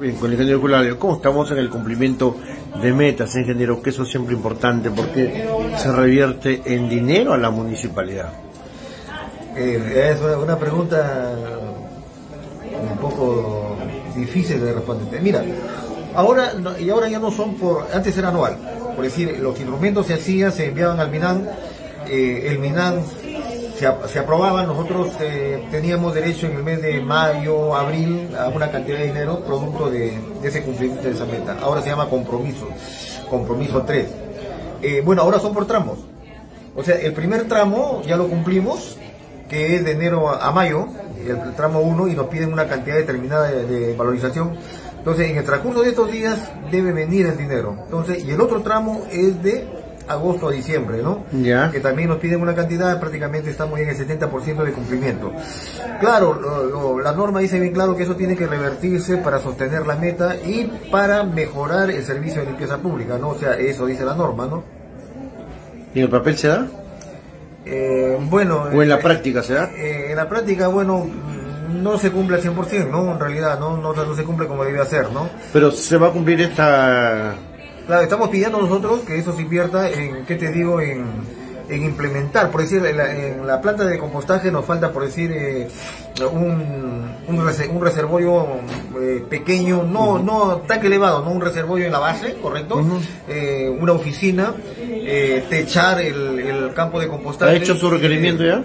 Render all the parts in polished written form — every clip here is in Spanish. Bien, con el ingeniero Culario, ¿cómo estamos en el cumplimiento de metas, ingeniero? Que eso es siempre importante porque se revierte en dinero a la municipalidad. Es una pregunta un poco difícil de responder. Mira, ahora ya no son por... Antes era anual, por decir, los instrumentos se hacían, se enviaban al Minam, el Minam se aprobaba. Nosotros teníamos derecho en el mes de mayo, abril, a una cantidad de dinero producto de ese cumplimiento de esa meta. Ahora se llama compromiso 3. Bueno, ahora son por tramos. O sea, el primer tramo ya lo cumplimos, que es de enero a mayo, el tramo 1, y nos piden una cantidad determinada de valorización. Entonces, en el transcurso de estos días debe venir el dinero. Entonces, y el otro tramo es de agosto a diciembre, ¿no? Yeah. Que también nos piden una cantidad, prácticamente estamos en el 70% de cumplimiento. Claro, la norma dice bien claro que eso tiene que revertirse para sostener la meta y para mejorar el servicio de limpieza pública, ¿no? O sea, eso dice la norma, ¿no? ¿Y el papel se da? Bueno... ¿O en la práctica se da? En la práctica, bueno, no se cumple al 100%, ¿no? En realidad, no se cumple como debe hacer, ¿no? Pero se va a cumplir esta... Claro, estamos pidiendo nosotros que eso se invierta en, ¿qué te digo?, en implementar, por decir, en la planta de compostaje nos falta, por decir, un reservorio pequeño, no tan elevado, no un reservorio en la base, ¿correcto? Una oficina, techar el campo de compostaje. ¿Ha hecho su requerimiento ya?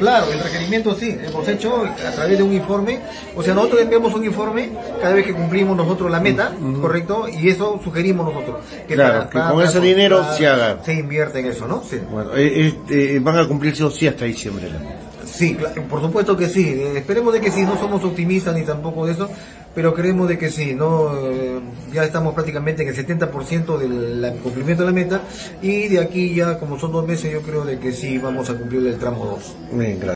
Claro, el requerimiento sí, hemos hecho a través de un informe. O sea, nosotros enviamos un informe cada vez que cumplimos nosotros la meta, ¿correcto? Y eso sugerimos nosotros. Que claro, que con ese dinero se haga. Se invierte en eso, ¿no? Sí. Bueno, ¿van a cumplirse o sí hasta diciembre? Sí, claro, por supuesto que sí. Esperemos de que sí, no somos optimistas ni tampoco de eso, pero creemos de que sí, ¿no? Ya estamos prácticamente en el 70% del cumplimiento de la meta y de aquí ya, como son 2 meses, yo creo de que sí vamos a cumplir el tramo 2. Bien, gracias.